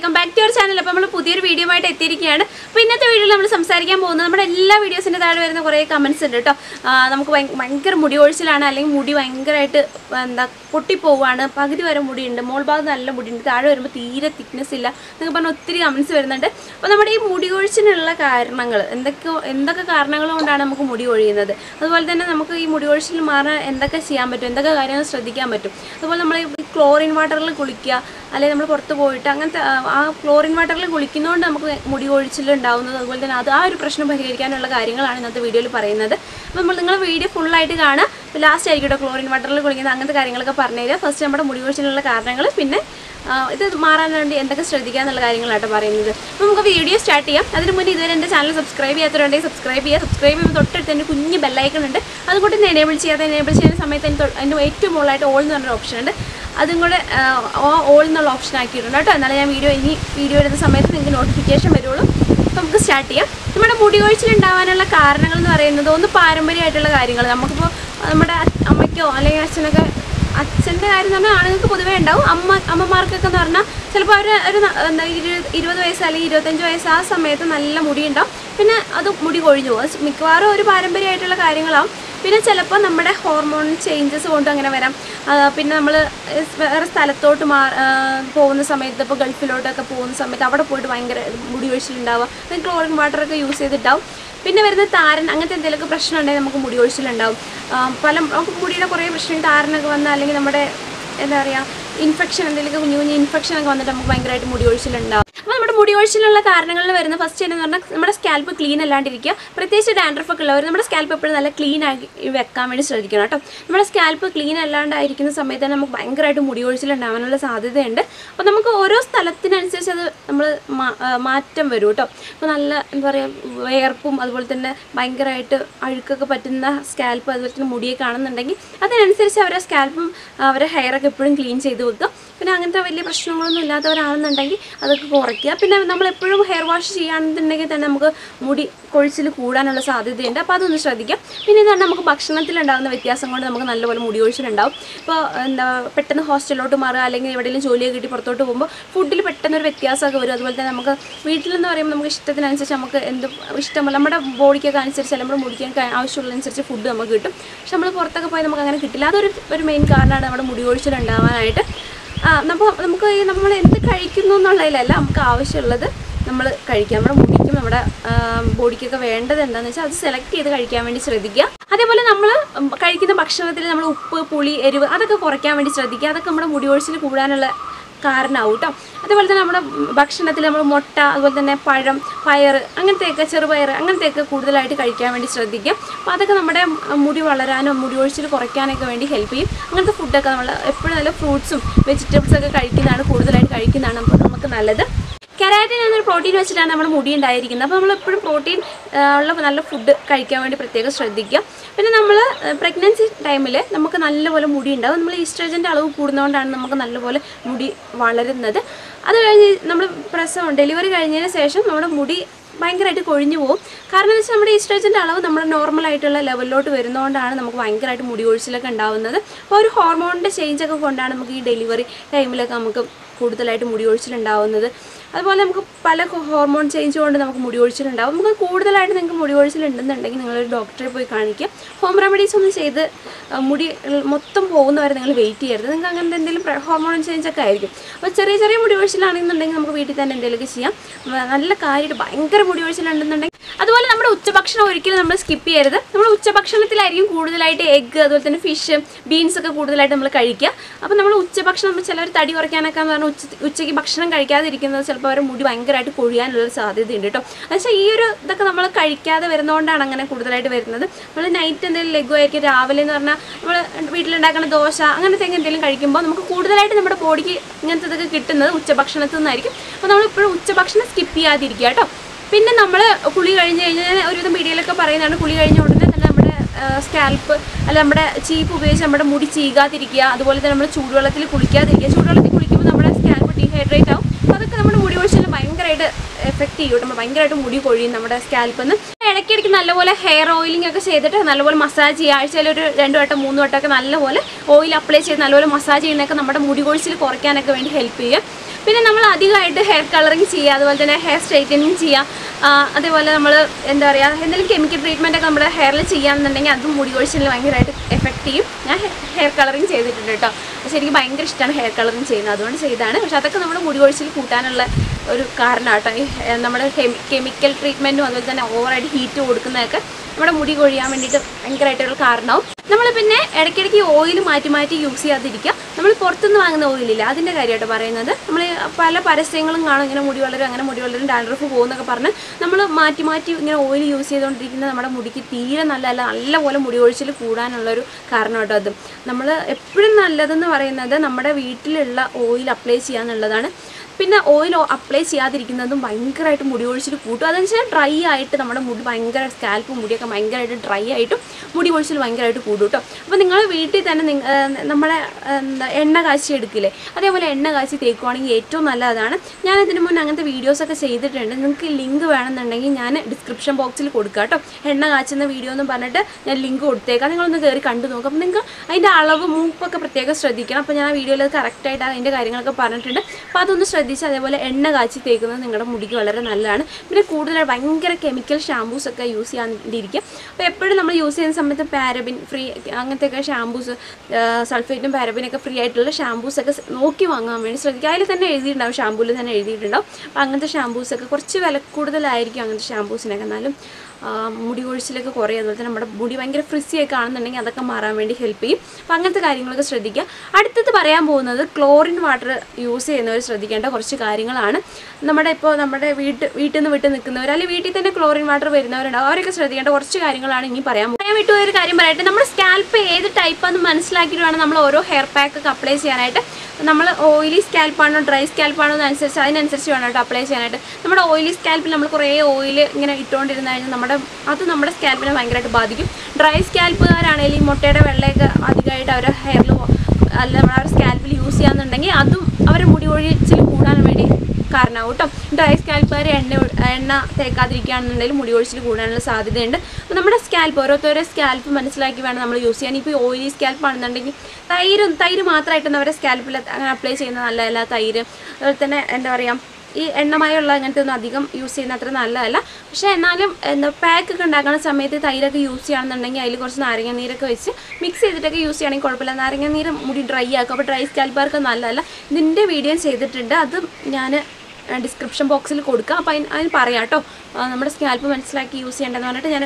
welcome back to our channel. We will see you in the video. If chlorine water like Gulikino, Mudio children down the world and other pressure by Hirikan and Lagaringal and another video for another. But Mulanga video full light Ghana, the last I get a chlorine water looking at the Karingal Parnada, first time at a Mudio children like Arnangal Pinna, it is Maran and the Castradica and the Garingal at a Parana. Mumka video start here, other money there and the channel subscribe here, subscribe here, subscribe with the bell icon and I'll put an enable chair, summit and wait to more light all the option. That's all the option I can do. Video at the summit notification. We start here. We have a car and a car. We have പിന്നെ ചിലപ്പോൾ നമ്മുടെ hormone changes കൊണ്ട് അങ്ങനെ വരാം പിന്നെ നമ്മൾ വേറെ സ്ഥലത്തോട്ട് പോകുന്ന സമയത്ത് ഇപ്പോൾ ഗൾഫിലോട്ടൊക്കെ പോകുന്ന സമയത്ത് അവിടെ പോയിട്ട് ഭയങ്കര മുടി കൊഴിച്ചിൽ ഉണ്ടാവും പിന്നെ ക്ലോറിൻ വാട്ടർ ഒക്കെ യൂസ് ചെയ്തിട്ടാവും പിന്നെ വരുന്ന താരൻ അങ്ങനത്തെ എന്തെങ്കിലും പ്രശ്നം ഉണ്ടെങ്കിൽ നമുക്ക് മുടി കൊഴിച്ചിൽ ഉണ്ടാവും പല മുടിയുടെ കുറേ പ്രശ്നം താരനൊക്കെ വന്നാൽ അല്ലെങ്കിൽ നമ്മുടെ എന്താ പറയാ ഇൻഫെക്ഷൻ എന്തെങ്കിലും കുഞ്ഞു ഇൻഫെക്ഷൻ ഒക്കെ വന്നിട്ട് നമുക്ക് ഭയങ്കരമായിട്ട് മുടി കൊഴിച്ചിൽ ഉണ്ടാവും മുടിയോഴ്ചിലുള്ള കാരണങ്ങളിൽ വരുന്ന ഫസ്റ്റ് എന്ന് പറഞ്ഞാൽ നമ്മുടെ സ്കാൽപ്പ് ക്ലീൻ അല്ലാണ്ടിരിക്കുക പ്രത്യേകിച്ച് ഡാൻഡ്രഫ് ഒക്കെ ഉള്ളവർ നമ്മുടെ സ്കാൽപ്പ് എപ്പോഴും നല്ല ക്ലീൻ ആയി വെക്കാൻ വേണ്ടി ശ്രദ്ധിക്കണം കേട്ടോ നമ്മുടെ സ്കാൽപ്പ് ക്ലീൻ അല്ലാണ്ടായിരിക്കുന്ന സമയത്ത് നമുക്ക് ഭയങ്കരമായിട്ട് മുടിയോഴ്ചിൽ ഉണ്ടാവാനുള്ള സാധ്യതയുണ്ട് അപ്പോൾ നമുക്ക് ഓരോ സ്ഥലത്തിനനുസരിച്ച് അത് നമ്മൾ മാറ്റം വരും കേട്ടോ അപ്പോൾ നല്ല എന്താ പറയുക വേർപ്പും അതുപോലെ തന്നെ ഭയങ്കരമായിട്ട് അഴുക്കൊക്കെ പറ്റുന്ന സ്കാൽപ്പ് അതുപോലെ തന്നെ മുടിയെ കാണുന്നുണ്ടെങ്കിൽ അതിനനുസരിച്ച് അവരുടെ സ്കാൽപ്പും അവരുടെ ഹെയറൊക്കെ എപ്പോഴും ക്ലീൻ ചെയ്ത് വെക്കുക പിന്നെ അങ്ങനത്തെ വലിയ പ്രശ്നങ്ങളൊന്നും ഇല്ലാത്തവരാണെന്നുണ്ടെങ്കിൽ അതൊക്കെ കുറയ്ക്കുക പിന്നെ നമ്മൾ എപ്പോഴും ഹെയർ വാഷ് ചെയ്യാണെന്നുണ്ടെങ്കിൽ തന്നെ നമുക്ക് മുടി കൊഴിച്ചിൽ കൂടാനുള്ള സാധ്യതയുണ്ട് അപ്പോൾ അതൊന്ന് ശ്രദ്ധിക്കാം പിന്നെ എന്താണ് നമുക്ക് ഭക്ഷണത്തിലുണ്ടാകുന്ന വ്യത്യാസം കൊണ്ട് നമുക്ക് നല്ലപോലെ മുടി കൊഴിച്ചിലുണ്ടാവും ഇപ്പോൾ എന്താ പെട്ടെന്ന് ഹോസ്റ്റലിലോട്ട് മാറുക അല്ലെങ്കിൽ എവിടെയെങ്കിലും ജോലിയൊക്കെ കിട്ടി പുറത്തോട്ട് പോകുമ്പോൾ ഫുഡിൽ പെട്ടെന്നൊരു വ്യത്യാസമൊക്കെ വരും അതുപോലെ തന്നെ നമുക്ക് വീട്ടിലെന്ന് പറയുമ്പോൾ നമുക്ക് ഇഷ്ടത്തിനനുസരിച്ച് നമുക്ക് എന്ത് ഇഷ്ടമല്ല നമ്മുടെ ബോഡിക്കൊക്കെ അനുസരിച്ച് നമ്മുടെ മുടിക്കാൻ ആവശ്യമുള്ളതനുസരിച്ച് ഫുഡ് നമുക്ക് കിട്ടും പക്ഷെ നമ്മൾ പുറത്തൊക്കെ പോയി നമുക്ക് അങ്ങനെ കിട്ടില്ല അതൊരു മെയിൻ കാരണമാണ് നമ്മുടെ മുടി കൊഴിച്ചിലുണ്ടാവാനായിട്ട് നമുക്ക് നമ്മൾ എന്ത് കഴിക്കുന്നു എന്നുള്ളതിലല്ല നമുക്ക് ആവശ്യമുള്ളത് നമ്മൾ കഴിക്കാം നമ്മുടെ മുടിക്കും നമ്മുടെ ബോഡിക്കൊക്കെ വേണ്ടത് എന്താണെന്ന് വെച്ചാൽ അത് സെലക്ട് ചെയ്ത് കഴിക്കാൻ വേണ്ടി ശ്രദ്ധിക്കുക അതേപോലെ നമ്മൾ കഴിക്കുന്ന ഭക്ഷണത്തിൽ നമ്മൾ ഉപ്പ് പുളി എരിവ് അതൊക്കെ കുറയ്ക്കാൻ വേണ്ടി ശ്രദ്ധിക്കുക അതൊക്കെ നമ്മുടെ മുടി കൊഴിച്ചിൽ കൂടാനുള്ള കാരണമാവും കേട്ടോ അതുപോലെ തന്നെ നമ്മുടെ ഭക്ഷണത്തിൽ നമ്മൾ മുട്ട അതുപോലെ തന്നെ പഴം പയർ അങ്ങനത്തെയൊക്കെ ചെറുപയർ അങ്ങനത്തെയൊക്കെ കൂടുതലായിട്ട് കഴിക്കാൻ വേണ്ടി ശ്രദ്ധിക്കുക അപ്പോൾ അതൊക്കെ നമ്മുടെ മുടി വളരാനോ മുടി കൊഴിച്ചിൽ കുറയ്ക്കാനൊക്കെ വേണ്ടി ഹെൽപ്പ് ചെയ്യും അങ്ങനത്തെ ഫുഡൊക്കെ നമ്മൾ എപ്പോഴും നല്ല ഫ്രൂട്ട്സും വെജിറ്റബിൾസൊക്കെ കഴിക്കുന്നതാണ് കൂടുതലായിട്ട് കഴിക്കുന്നതാണ് നമുക്ക് നല്ലത് കെരാറ്റിൻ എന്നൊരു പ്രോട്ടീൻ വെച്ചിട്ടാണ് നമ്മുടെ മുടി ഉണ്ടായിരിക്കുന്നത് അപ്പോൾ നമ്മളെപ്പോഴും പ്രോട്ടീൻ ഉള്ള നല്ല ഫുഡ് കഴിക്കാൻ വേണ്ടി പ്രത്യേകം ശ്രദ്ധിക്കുക പിന്നെ നമ്മൾ പ്രഗ്നൻസി ടൈമിൽ നമുക്ക് നല്ലപോലെ മുടി ഉണ്ടാവും നമ്മൾ ഈസ്ട്രജൻ്റെ അളവ് കൂടുന്നതുകൊണ്ടാണ് നമുക്ക് നല്ലപോലെ മുടി വളരുന്നത് അത് കഴിഞ്ഞ് നമ്മൾ പ്രസവം ഡെലിവറി കഴിഞ്ഞതിന് ശേഷം നമ്മുടെ മുടി ഭയങ്കരമായിട്ട് കൊഴിഞ്ഞു പോകും കാരണം എന്താ വെച്ചാൽ നമ്മുടെ ഈസ്ട്രജൻ്റെ അളവ് നമ്മുടെ നോർമലായിട്ടുള്ള ലെവലിലോട്ട് വരുന്നതുകൊണ്ടാണ് നമുക്ക് ഭയങ്കരമായിട്ട് മുടി കൊഴിച്ചിലൊക്കെ ഉണ്ടാവുന്നത് അപ്പോൾ ഒരു ഹോർമോണിൻ്റെ ചേഞ്ചൊക്കെ കൊണ്ടാണ് നമുക്ക് ഈ ഡെലിവറി ടൈമിലൊക്കെ നമുക്ക് കൂടുതലായിട്ട് മുടി കൊഴിച്ചിലുണ്ടാവുന്നത് അതുപോലെ നമുക്ക് പല ഹോർമോൺ ചേഞ്ച് കൊണ്ട് നമുക്ക് മുടി കൊഴിച്ചിലുണ്ടാവും നമുക്ക് കൂടുതലായിട്ട് നിങ്ങൾക്ക് മുടി കൊഴിച്ചിലുണ്ടെന്നുണ്ടെങ്കിൽ നിങ്ങളൊരു ഡോക്ടറെ പോയി കാണിക്കുക ഹോം റെമഡീസ് ഒന്നും ചെയ്ത് മുടി മൊത്തം പോകുന്നവരെ നിങ്ങൾ വെയിറ്റ് ചെയ്യരുത് നിങ്ങൾക്ക് അങ്ങനത്തെ എന്തെങ്കിലും ഹോർമോൺ ചേഞ്ചൊക്കെ ആയിരിക്കും അപ്പോൾ ചെറിയ ചെറിയ മുടി കൊഴിച്ചിലാണെന്നുണ്ടെങ്കിൽ നമുക്ക് വീട്ടിൽ തന്നെ എന്തെങ്കിലുമൊക്കെ ചെയ്യാം നല്ല കാര്യമായിട്ട് ഭയങ്കര മുടി കൊഴിച്ചിലുണ്ടെന്നുണ്ടെങ്കിൽ അതുപോലെ നമ്മുടെ ഉച്ചഭക്ഷണം ഒരിക്കലും നമ്മൾ സ്കിപ്പ് ചെയ്യരുത് നമ്മൾ ഉച്ചഭക്ഷണത്തിലായിരിക്കും കൂടുതലായിട്ട് എഗ്ഗ് അതുപോലെ തന്നെ ഫിഷ് ബീൻസൊക്കെ കൂടുതലായിട്ട് നമ്മൾ കഴിക്കുക അപ്പോൾ നമ്മൾ ഉച്ചഭക്ഷണം നമ്മൾ ചിലവർ തടി കുറയ്ക്കാനൊക്കെ എന്ന് പറഞ്ഞാൽ ഉച്ചയ്ക്ക് ഭക്ഷണം കഴിക്കാതിരിക്കുന്നത് ചിലപ്പോൾ അവർ മുടി ഭയങ്കരമായിട്ട് കൊഴിയാനുള്ളൊരു സാധ്യതയുണ്ട് കേട്ടോ പക്ഷേ ഈ ഒരു ഇതൊക്കെ നമ്മൾ കഴിക്കാതെ വരുന്നതുകൊണ്ടാണ് അങ്ങനെ കൂടുതലായിട്ട് വരുന്നത് നമ്മൾ നൈറ്റ് എന്തെങ്കിലും ലഘുവായിരിക്കും രാവിലെ എന്ന് പറഞ്ഞാൽ നമ്മൾ വീട്ടിലുണ്ടാക്കുന്ന ദോശ അങ്ങനത്തെ എന്തെങ്കിലും കഴിക്കുമ്പോൾ നമുക്ക് കൂടുതലായിട്ട് നമ്മുടെ ബോഡിക്ക് ഇങ്ങനത്തെ ഇതൊക്കെ കിട്ടുന്നത് ഉച്ചഭക്ഷണത്തിൽ നിന്നായിരിക്കും അപ്പോൾ നമ്മളിപ്പോഴും ഉച്ചഭക്ഷണം സ്കിപ്പ് ചെയ്യാതിരിക്കുക കേട്ടോ പിന്നെ നമ്മൾ കുളി കഴിഞ്ഞ് കഴിഞ്ഞാൽ ഒരുവിധം മീഡിയയിലൊക്കെ പറയുന്നതാണ് കുളി കഴിഞ്ഞ ഉടനെ തന്നെ നമ്മുടെ സ്കാൽപ്പ് അല്ല നമ്മുടെ ചീപ്പ് ഉപയോഗിച്ച് നമ്മുടെ മുടി ചീകാതിരിക്കുക അതുപോലെ തന്നെ നമ്മൾ ചൂടുവെള്ളത്തിൽ കുളിക്കാതിരിക്കുക ചൂടുവെള്ളത്തിൽ കുളിക്കുമ്പോൾ നമ്മുടെ സ്കാൽപ്പ് ഡീഹൈഡ്രേറ്റ് ആവും അതൊക്കെ നമ്മുടെ മുടി കൊഴിച്ചിൽ ഭയങ്കരമായിട്ട് എഫക്റ്റ് ചെയ്യും നമ്മൾ ഭയങ്കരമായിട്ട് മുടി കൊഴിയും നമ്മുടെ സ്കാൽപ്പിൽ നിന്ന് ഇടയ്ക്കിടയ്ക്ക് നല്ലപോലെ ഹെയർ ഓയിലിംഗ് ഒക്കെ ചെയ്തിട്ട് നല്ലപോലെ മസാജ് ചെയ്യുക. ആഴ്ചയിൽ ഒരു 2 വട്ടം 3 വട്ടമൊക്കെ നല്ലപോലെ ഓയിൽ അപ്ലൈ ചെയ്ത് നല്ലപോലെ മസാജ് ചെയ്യുന്നതൊക്കെ നമ്മുടെ മുടി കൊഴിച്ചിൽ കുറയ്ക്കാനൊക്കെ വേണ്ടി ഹെൽപ്പ് ചെയ്യുക. പിന്നെ നമ്മൾ അധികമായിട്ട് ഹെയർ കളറിങ് ചെയ്യുക, അതുപോലെ തന്നെ ഹെയർ സ്ട്രൈറ്റനിങ് ചെയ്യുക. അതേപോലെ നമ്മൾ എന്താ പറയുക, എന്തെങ്കിലും കെമിക്കൽ ട്രീറ്റ്മെൻറ്റൊക്കെ നമ്മുടെ ഹെയറിൽ ചെയ്യുകയാണെന്നുണ്ടെങ്കിൽ അതും മുടി കൊഴിച്ചിലിന് ഭയങ്കരമായിട്ട് എഫക്റ്റ് ചെയ്യും. ഞാൻ ഹെയർ കളറിങ് ചെയ്തിട്ടുണ്ട് കേട്ടോ, പക്ഷേ എനിക്ക് ഭയങ്കര ഇഷ്ടമാണ് ഹെയർ കളറിങ് ചെയ്യുന്നത്, അതുകൊണ്ട് ചെയ്തതാണ്. പക്ഷേ അതൊക്കെ നമ്മുടെ മുടി കൊഴിച്ചിൽ കൂട്ടാനുള്ള ഒരു കാരണമാട്ടോ ഈ നമ്മുടെ കെമിക്കൽ ട്രീറ്റ്മെൻറ്റും അതുപോലെ തന്നെ ഓവറായിട്ട് ഹീറ്റ് കൊടുക്കുന്നതൊക്കെ നമ്മുടെ മുടി കൊഴിയാൻ വേണ്ടിയിട്ട് ഭയങ്കരമായിട്ടൊരു കാരണവും. നമ്മൾ പിന്നെ ഇടയ്ക്കിടയ്ക്ക് ഓയിൽ മാറ്റി മാറ്റി യൂസ് ചെയ്യാതിരിക്കുക. നമ്മൾ പുറത്തുനിന്ന് വാങ്ങുന്ന ഓയിലില്ല, അതിൻ്റെ കാര്യമായിട്ട് പറയുന്നത്. നമ്മൾ പല പരസ്യങ്ങളും കാണും, ഇങ്ങനെ മുടി വളരും അങ്ങനെ മുടി വളരും ഡാൻഡ്രഫ് പോകുന്നൊക്കെ പറഞ്ഞ് നമ്മൾ മാറ്റി മാറ്റി ഇങ്ങനെ ഓയിൽ യൂസ് ചെയ്തുകൊണ്ടിരിക്കുന്നത് നമ്മുടെ മുടിക്ക് തീരെ നല്ലതല്ല. നല്ലപോലെ മുടി കൊഴിച്ചിൽ കൂടാനുള്ളൊരു കാരണം കേട്ടോ അത്. നമ്മൾ എപ്പോഴും നല്ലതെന്ന് പറയുന്നത് നമ്മുടെ വീട്ടിലുള്ള ഓയിൽ അപ്ലൈ ചെയ്യാന്നുള്ളതാണ്. പിന്നെ ഓയിൽ അപ്ലൈ ചെയ്യാതിരിക്കുന്നതും ഭയങ്കരമായിട്ട് മുടി കൊഴിച്ചിൽ കൂട്ടും. അതെന്ന് വെച്ചാൽ ഡ്രൈ ആയിട്ട് നമ്മുടെ മുടി ഭയങ്കര സ്കാൽപ്പും മുടിയൊക്കെ ഭയങ്കരമായിട്ട് ഡ്രൈ ആയിട്ടും മുടി കൊഴിച്ചിൽ ഭയങ്കരമായിട്ട് കൂടും കേട്ടോ. അപ്പോൾ നിങ്ങൾ വീട്ടിൽ തന്നെ നമ്മളെ എണ്ണ കാച്ചി എടുക്കില്ലേ, അതേപോലെ എണ്ണ കാച്ചി തേക്കുവാണെങ്കിൽ ഏറ്റവും നല്ലതാണ്. ഞാനതിന് മുന്നേ അങ്ങനത്തെ വീഡിയോസൊക്കെ ചെയ്തിട്ടുണ്ട്, നിങ്ങൾക്ക് ലിങ്ക് വേണമെന്നുണ്ടെങ്കിൽ ഞാൻ ഡിസ്ക്രിപ്ഷൻ ബോക്സിൽ കൊടുക്കാം കേട്ടോ. എണ്ണ കാച്ചുന്ന വീഡിയോ എന്ന് പറഞ്ഞിട്ട് ഞാൻ ലിങ്ക് കൊടുത്തേക്കാം, നിങ്ങളൊന്ന് കയറി കണ്ടു നോക്കാം. അപ്പോൾ നിങ്ങൾക്ക് അതിൻ്റെ അളവ് മൂപ്പൊക്കെ പ്രത്യേകം ശ്രദ്ധിക്കണം. അപ്പോൾ ഞാൻ ആ വീഡിയോയിൽ അത് കറക്റ്റായിട്ട് അതിൻ്റെ കാര്യങ്ങളൊക്കെ പറഞ്ഞിട്ടുണ്ട്, അപ്പോൾ അതൊന്ന് ശ്രദ്ധിച്ച് അതേപോലെ എണ്ണ കാച്ചി തേക്കുന്നത് നിങ്ങളുടെ മുടിക്ക് വളരെ നല്ലതാണ്. പിന്നെ കൂടുതലായിട്ട് ഭയങ്കര കെമിക്കൽ ഷാമ്പൂസൊക്കെ യൂസ് ചെയ്യാണ്ടിരിക്കുക. അപ്പോൾ എപ്പോഴും നമ്മൾ യൂസ് ചെയ്യുന്ന സമയത്ത് പാരബിൻ ഫ്രീ അങ്ങനത്തെയൊക്കെ ഷാമ്പൂസ്, സൾഫേറ്റും പാരബിനൊക്കെ ഫ്രീ ആയിട്ടുള്ള ഷാമ്പൂസൊക്കെ നോക്കി വാങ്ങാൻ വേണ്ടി ശ്രദ്ധിക്കുക. അതിൽ തന്നെ എഴുതിയിട്ടുണ്ടാവും, ഷാമ്പൂവിൽ തന്നെ എഴുതിയിട്ടുണ്ടാവും. അപ്പോൾ അങ്ങനത്തെ ഷാമ്പൂസൊക്കെ കുറച്ച് വില കൂടുതലായിരിക്കും അങ്ങനത്തെ ഷാമ്പൂസിനൊക്കെ. എന്നാലും മുടി കൊഴിച്ചിലൊക്കെ കുറയും, അതുപോലെ തന്നെ നമ്മുടെ മുടി ഭയങ്കര ഫ്രിസിയൊക്കെ ആണെന്നുണ്ടെങ്കിൽ അതൊക്കെ മാറാൻ വേണ്ടി ഹെൽപ്പ് ചെയ്യും. അപ്പോൾ അങ്ങനത്തെ കാര്യങ്ങളൊക്കെ ശ്രദ്ധിക്കുക. അടുത്തത് പറയാൻ പോകുന്നത് ക്ലോറിൻ വാട്ടർ യൂസ് ചെയ്യുന്നവർ ശ്രദ്ധിക്കേണ്ട കുറച്ച് കാര്യങ്ങളാണ്. നമ്മുടെ ഇപ്പോൾ നമ്മുടെ വീട്ടിൽ നിന്ന് വിട്ട് നിൽക്കുന്നവർ അല്ലെങ്കിൽ വീട്ടിൽ തന്നെ ക്ലോറിൻ വാട്ടർ വരുന്നവരുണ്ടാവും, അവരൊക്കെ ശ്രദ്ധിക്കേണ്ട കുറച്ച് കാര്യങ്ങളാണ് ഇനി പറയാൻ വിട്ടുപോയൊരു കാര്യം പറയട്ടെ. നമ്മുടെ സ്കാൽപ്പ് ഏത് ടൈപ്പാണെന്ന് മനസ്സിലാക്കിയിട്ട് വേണം നമ്മൾ ഓരോ ഹെയർ പാക്കൊക്കെ അപ്ലൈ ചെയ്യാനായിട്ട്. നമ്മൾ ഓയിലി സ്കാൽപ്പാണോ ഡ്രൈ സ്കാൽപ്പാണോ എന്നനുസരിച്ച് അതിനനുസരിച്ച് വേണം കേട്ടോ അപ്ലൈ ചെയ്യാനായിട്ട്. നമ്മുടെ ഓയിലി സ്കാൽപ്പിൽ നമ്മൾ കുറേ ഓയിൽ ഇങ്ങനെ ഇട്ടുകൊണ്ടിരുന്ന കഴിഞ്ഞാൽ അത് നമ്മുടെ സ്കാൽപ്പിനെ ഭയങ്കരമായിട്ട് ബാധിക്കും. ഡ്രൈ സ്കാൽപ്പുകാരാണെങ്കിൽ മുട്ടയുടെ വെള്ളയൊക്കെ അധികമായിട്ട് അവരുടെ ഹെയറിൽ അല്ല നമ്മുടെ സ്കാൽപ്പിൽ യൂസ് ചെയ്യാന്നുണ്ടെങ്കിൽ അതും അവരുടെ മുടി കൊഴിച്ചിൽ കൂടാൻ വേണ്ടി കാരണമാവും കേട്ടോ. ഡ്രൈ സ്കാൽപ്പുകാർ എണ്ണ തേക്കാതിരിക്കുകയാണെന്നുണ്ടെങ്കിൽ മുടി കൊഴിച്ചിൽ കൂടാനുള്ള സാധ്യതയുണ്ട്. അപ്പോൾ നമ്മുടെ സ്കാൽപ്പ് ഓരോരുത്തരുടെ സ്കാൽപ്പ് മനസ്സിലാക്കി വേണം നമ്മൾ യൂസ് ചെയ്യാൻ. ഇപ്പോൾ ഓയിലി സ്കാൽപ്പാണെന്നുണ്ടെങ്കിൽ തൈര് മാത്രമായിട്ടൊന്നും അവരുടെ സ്കാൽപ്പിൽ അങ്ങനെ അപ്ലൈ ചെയ്യുന്ന നല്ലതല്ല. തൈര് അതുപോലെ തന്നെ എന്താ പറയുക, ഈ എണ്ണമയമുള്ള അങ്ങനത്തെ ഒന്നും അധികം യൂസ് ചെയ്യുന്ന അത്ര നല്ലതല്ല. പക്ഷേ എന്നാലും എന്താ പാക്കൊക്കെ ഉണ്ടാക്കുന്ന സമയത്ത് തൈരൊക്കെ യൂസ് ചെയ്യുകയാണെന്നുണ്ടെങ്കിൽ അതിൽ കുറച്ച് നാരങ്ങ നീരൊക്കെ വെച്ച് മിക്സ് ചെയ്തിട്ടൊക്കെ യൂസ് ചെയ്യണമെങ്കിൽ കുഴപ്പമില്ല. നാരങ്ങ നീര് മുടി ഡ്രൈ ആക്കും, അപ്പോൾ ഡ്രൈ സ്കാൽപ്പുകാർക്ക് നല്ലതല്ല. ഇതിൻ്റെ വീഡിയോ ചെയ്തിട്ടുണ്ട്, അത് ഞാൻ ഡിസ്ക്രിപ്ഷൻ ബോക്സിൽ കൊടുക്കാം. അപ്പോൾ അതിന് പറയാം കേട്ടോ നമ്മുടെ സ്കാൽപ്പ് മനസ്സിലാക്കി യൂസ് ചെയ്യേണ്ടതെന്ന് പറഞ്ഞിട്ട് ഞാൻ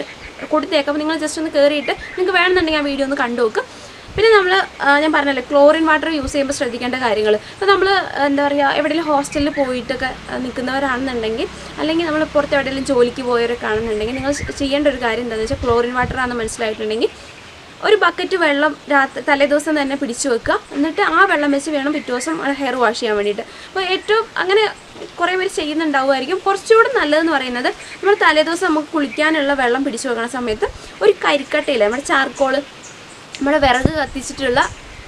കൊടുത്തേക്കാം. അപ്പോൾ നിങ്ങൾ ജസ്റ്റ് ഒന്ന് കയറിയിട്ട് നിങ്ങൾക്ക് വേണമെന്നുണ്ടെങ്കിൽ ആ വീഡിയോ ഒന്ന് കണ്ടു നോക്കുക. പിന്നെ നമ്മൾ ഞാൻ പറഞ്ഞല്ലോ ക്ലോറിൻ വാട്ടർ യൂസ് ചെയ്യുമ്പോൾ ശ്രദ്ധിക്കേണ്ട കാര്യങ്ങൾ. ഇപ്പോൾ നമ്മൾ എന്താ പറയുക, എവിടെയെങ്കിലും ഹോസ്റ്റലിൽ പോയിട്ടൊക്കെ നിൽക്കുന്നവരാണെന്നുണ്ടെങ്കിൽ അല്ലെങ്കിൽ നമ്മൾ പുറത്ത് എവിടെയെങ്കിലും ജോലിക്ക് പോയവരൊക്കെ ആണെന്നുണ്ടെങ്കിൽ നിങ്ങൾ ചെയ്യേണ്ട ഒരു കാര്യം എന്താണെന്ന് വെച്ചാൽ, ക്ലോറിൻ വാട്ടർ ആണെന്ന് മനസ്സിലായിട്ടുണ്ടെങ്കിൽ ഒരു ബക്കറ്റ് വെള്ളം തലേദിവസം തന്നെ പിടിച്ചു വെക്കുക. എന്നിട്ട് ആ വെള്ളം വെച്ച് വേണം പിറ്റേ ദിവസം ഹെയർ വാഷ് ചെയ്യാൻ വേണ്ടിയിട്ട്. അപ്പോൾ ഏറ്റവും അങ്ങനെ കുറേ പേര് ചെയ്യുന്നുണ്ടാവുമായിരിക്കും. കുറച്ചുകൂടെ നല്ലതെന്ന് പറയുന്നത് നമ്മൾ തലേദിവസം നമുക്ക് കുളിക്കാനുള്ള വെള്ളം പിടിച്ചു വെക്കണ സമയത്ത് ഒരു കരിക്കട്ടയില്ല, നമ്മുടെ ചാർക്കോള്, നമ്മുടെ വിറക് കത്തിച്ചിട്ടുള്ള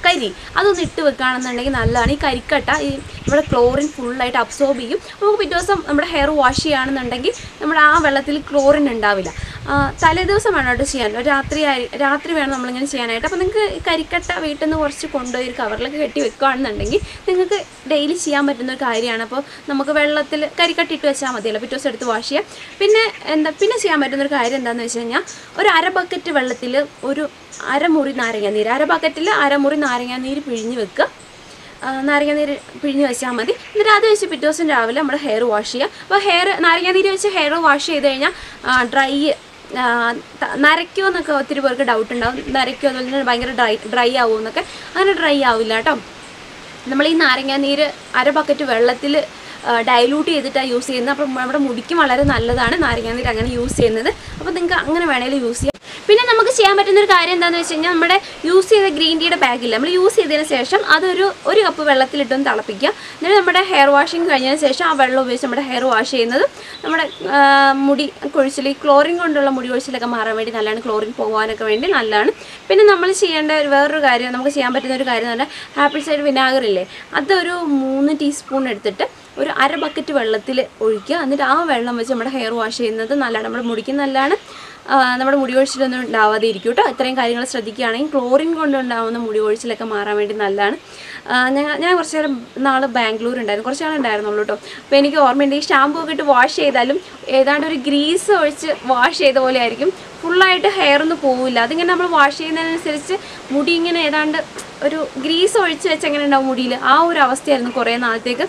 കരി, അതൊന്ന് ഇട്ട് വെക്കുകയാണെന്നുണ്ടെങ്കിൽ നല്ലതാണ്. ഈ കരിക്കട്ട ഈ നമ്മുടെ ക്ലോറിൻ ഫുള്ളായിട്ട് അബ്സോർബ് ചെയ്യും. നമുക്ക് പിറ്റേ ദിവസം നമ്മുടെ ഹെയർ വാഷ് ചെയ്യുകയാണെന്നുണ്ടെങ്കിൽ നമ്മുടെ ആ വെള്ളത്തിൽ ക്ലോറിൻ ഉണ്ടാവില്ല. തലേദിവസം വേണം കേട്ടോ ചെയ്യാൻ, രാത്രി വേണം നമ്മളിങ്ങനെ ചെയ്യാനായിട്ട്. അപ്പോൾ നിങ്ങൾക്ക് കരിക്കട്ട വീട്ടിൽ നിന്ന് കുറച്ച് കൊണ്ടുപോയി ഒരു കവറിലൊക്കെ കെട്ടി വെക്കുകയാണെന്നുണ്ടെങ്കിൽ നിങ്ങൾക്ക് ഡെയിലി ചെയ്യാൻ പറ്റുന്ന ഒരു കാര്യമാണ്. അപ്പോൾ നമുക്ക് വെള്ളത്തിൽ കരിക്കട്ട ഇട്ട് വെച്ചാൽ മതിയല്ലോ, പിറ്റേ ദിവസം എടുത്ത് വാഷ് ചെയ്യാം. പിന്നെ ചെയ്യാൻ പറ്റുന്നൊരു കാര്യം എന്താണെന്ന് വെച്ച് കഴിഞ്ഞാൽ, ഒരു അര ബക്കറ്റ് വെള്ളത്തിൽ ഒരു അരമുറി നാരങ്ങ നീര്, അര ബക്കറ്റിൽ അരമുറി നാരങ്ങാനീര് പിഴിഞ്ഞ് വെക്കുക. നാരങ്ങാനീര് പിഴിഞ്ഞ് വെച്ചാൽ മതി. എന്നിട്ട് അത് വെച്ച് പിറ്റേ ദിവസം രാവിലെ നമ്മുടെ ഹെയർ വാഷ് ചെയ്യുക. അപ്പോൾ ഹെയർ നാരങ്ങാനീര് വെച്ച് ഹെയർ വാഷ് ചെയ്ത് കഴിഞ്ഞാൽ ഡ്രൈ നരയ്ക്കുമോ എന്നൊക്കെ ഒത്തിരി പേർക്ക് ഡൗട്ട് ഉണ്ടാവും, നരയ്ക്കുമോ അതുപോലെ തന്നെ ഭയങ്കര ഡ്രൈ ആവുമോ എന്നൊക്കെ. അങ്ങനെ ഡ്രൈ ആവില്ല കേട്ടോ. നമ്മൾ ഈ നാരങ്ങാനീര് അര ബക്കറ്റ് വെള്ളത്തിൽ ഡൈലൂട്ട് ചെയ്തിട്ടാണ് യൂസ് ചെയ്യുന്നത്. അപ്പോൾ നമ്മുടെ മുടിക്കും വളരെ നല്ലതാണ് നാരങ്ങാനീര് അങ്ങനെ യൂസ് ചെയ്യുന്നത്. അപ്പോൾ നിങ്ങൾക്ക് അങ്ങനെ വേണമെങ്കിൽ യൂസ് ചെയ്യാം. പിന്നെ നമുക്ക് ചെയ്യാൻ പറ്റുന്നൊരു കാര്യം എന്താണെന്ന് വെച്ച് കഴിഞ്ഞാൽ, നമ്മുടെ യൂസ് ചെയ്ത ഗ്രീൻ ടീയുടെ ബാഗിൽ നമ്മൾ യൂസ് ചെയ്തതിന് ശേഷം അതൊരു 1 കപ്പ് വെള്ളത്തിലിട്ടൊന്ന് തിളപ്പിക്കുക. എന്നിട്ട് നമ്മുടെ ഹെയർ വാഷിങ് കഴിഞ്ഞതിന് ശേഷം ആ വെള്ളം ഉപയോഗിച്ച് നമ്മുടെ ഹെയർ വാഷ് ചെയ്യുന്നത് നമ്മുടെ മുടി കൊഴിച്ചിൽ, ഈ ക്ലോറിൻ കൊണ്ടുള്ള മുടി കൊഴിച്ചിലൊക്കെ മാറാൻ വേണ്ടി നല്ലതാണ്, ക്ലോറിൻ പോകാനൊക്കെ വേണ്ടി നല്ലതാണ്. പിന്നെ നമ്മൾ ചെയ്യേണ്ട വേറൊരു കാര്യം, നമുക്ക് ചെയ്യാൻ പറ്റുന്ന ഒരു കാര്യം എന്ന് പറഞ്ഞാൽ ആപ്പിൾ സൈഡർ വിനാഗറില്ലേ, അതൊരു 3 ടീസ്പൂൺ എടുത്തിട്ട് ഒരു അര ബക്കറ്റ് വെള്ളത്തിൽ ഒഴിക്കുക. എന്നിട്ട് ആ വെള്ളം വെച്ച് നമ്മുടെ ഹെയർ വാഷ് ചെയ്യുന്നത് നല്ലതാണ്. നമ്മുടെ മുടിക്ക് നല്ലതാണ്. നമ്മുടെ മുടി കൊഴിച്ചിലൊന്നും ഉണ്ടാവാതെ ഇരിക്കും കേട്ടോ. ഇത്രയും കാര്യങ്ങൾ ശ്രദ്ധിക്കുകയാണെങ്കിൽ ക്ലോറിൻ കൊണ്ടുണ്ടാവുന്ന മുടി കൊഴിച്ചിലൊക്കെ മാറാൻ വേണ്ടി നല്ലതാണ്. ഞാൻ കുറച്ച് നേരം നാളെ ബാംഗ്ലൂർ ഉണ്ടായിരുന്നു, കുറച്ച് നാളുണ്ടായിരുന്നുള്ളൂ കേട്ടോ. അപ്പോൾ എനിക്ക് ഓർമ്മയുണ്ട്, ഈ ഷാമ്പൂ ഒക്കെ ഇട്ട് വാഷ് ചെയ്താലും ഏതാണ്ട് ഒരു ഗ്രീസ് ഒഴിച്ച് വാഷ് ചെയ്ത പോലെ ആയിരിക്കും. ഫുള്ളായിട്ട് ഹെയറൊന്നും പോവില്ല. അതിങ്ങനെ നമ്മൾ വാഷ് ചെയ്യുന്നതിനനുസരിച്ച് മുടി ഇങ്ങനെ ഏതാണ്ട് ഒരു ഗ്രീസ് ഒഴിച്ച് വെച്ച് എങ്ങനെ ഉണ്ടാവും മുടിയിൽ, ആ ഒരു അവസ്ഥയായിരുന്നു കുറേ നാളത്തേക്ക്.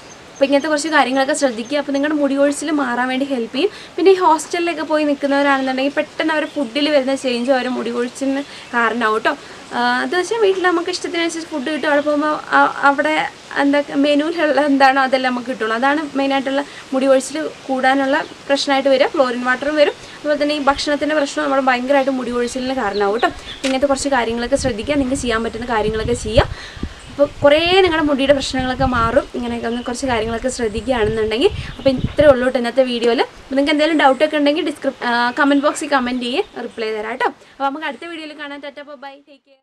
അപ്പോൾ ഇങ്ങനത്തെ കുറച്ച് കാര്യങ്ങളൊക്കെ ശ്രദ്ധിക്കുക. അപ്പോൾ നിങ്ങളുടെ മുടി കൊഴിച്ചിൽ മാറാൻ വേണ്ടി ഹെൽപ്പ് ചെയ്യും. പിന്നെ ഈ ഹോസ്റ്റലിലൊക്കെ പോയി നിൽക്കുന്നവരാണെന്നുണ്ടെങ്കിൽ പെട്ടെന്ന് അവരുടെ ഫുഡിൽ വരുന്ന ചേഞ്ച് അവർ മുടി കൊഴിച്ചിന് കാരണമാവും കേട്ടോ. അത് വെച്ചാൽ വീട്ടിൽ നമുക്ക് ഇഷ്ടത്തിനനുസരിച്ച് ഫുഡ് കിട്ടും. അവിടെ പോകുമ്പോൾ അവിടെ എന്തൊക്കെ മെനുവിലുള്ള എന്താണോ അതെല്ലാം നമുക്ക് കിട്ടുള്ളൂ. അതാണ് മെയിനായിട്ടുള്ള മുടി കൊഴിച്ചിൽ കൂടാനുള്ള പ്രശ്നമായിട്ട് വരിക. ക്ലോറിൻ വാട്ടറും വരും. അതുപോലെ തന്നെ ഈ ഭക്ഷണത്തിൻ്റെ പ്രശ്നം നമ്മൾ ഭയങ്കരമായിട്ട് മുടി കൊഴിച്ചിലിന് കാരണമാവും കേട്ടോ. ഇങ്ങനത്തെ കുറച്ച് കാര്യങ്ങളൊക്കെ ശ്രദ്ധിക്കുക. നിങ്ങൾക്ക് ചെയ്യാൻ പറ്റുന്ന കാര്യങ്ങളൊക്കെ ചെയ്യുക. അപ്പോൾ കുറേ നിങ്ങളുടെ മുടിയുടെ പ്രശ്നങ്ങളൊക്കെ മാറും. ഇങ്ങനെയൊക്കെ ഒന്ന് കുറച്ച് കാര്യങ്ങളൊക്കെ ശ്രദ്ധിക്കുകയാണെന്നുണ്ടെങ്കിൽ. അപ്പോൾ ഇത്രയേ ഉള്ളൂ കേട്ടോ ഇന്നത്തെ വീഡിയോയിൽ. അപ്പോൾ നിങ്ങൾക്ക് എന്തെങ്കിലും ഡൗട്ടൊക്കെ ഉണ്ടെങ്കിൽ കമൻറ്റ് ബോക്സിൽ കമൻറ്റ് ചെയ്യേ, റിപ്ലൈ തരാം കേട്ടോ. അപ്പോൾ നമുക്ക് അടുത്ത വീഡിയോയിൽ കാണാൻ. ടാറ്റാ, ബൈ, ടേക്ക് കെയർ.